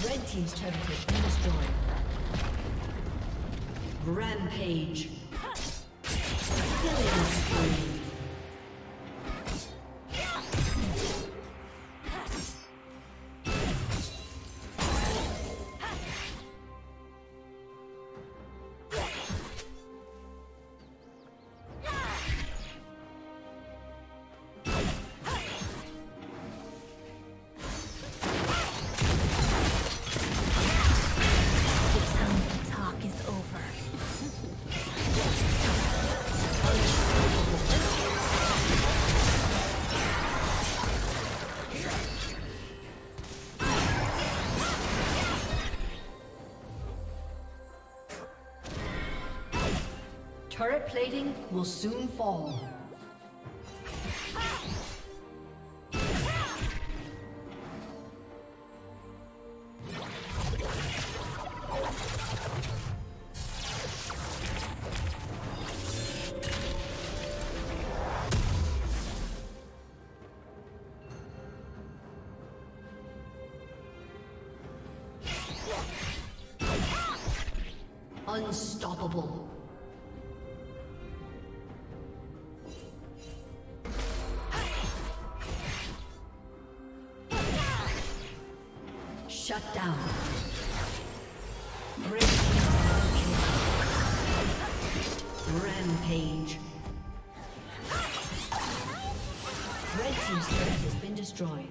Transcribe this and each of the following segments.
Red team's turret has been destroyed. Rampage. Killing spree. Turret plating will soon fall. Unstoppable. Shut down. Rampage. Red team's turret has been destroyed.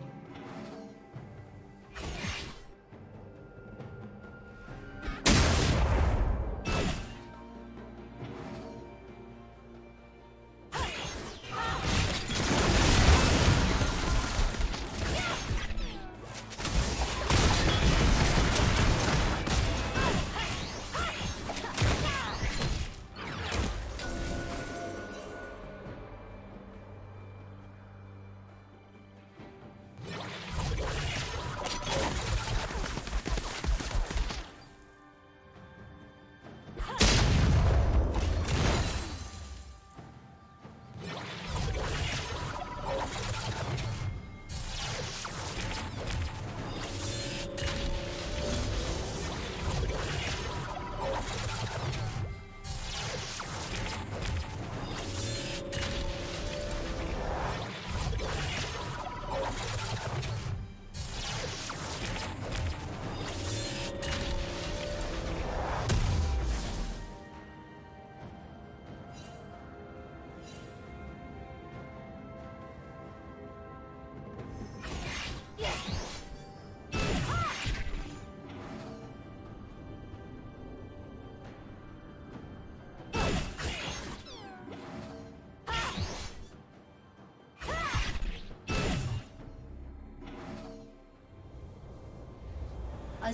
A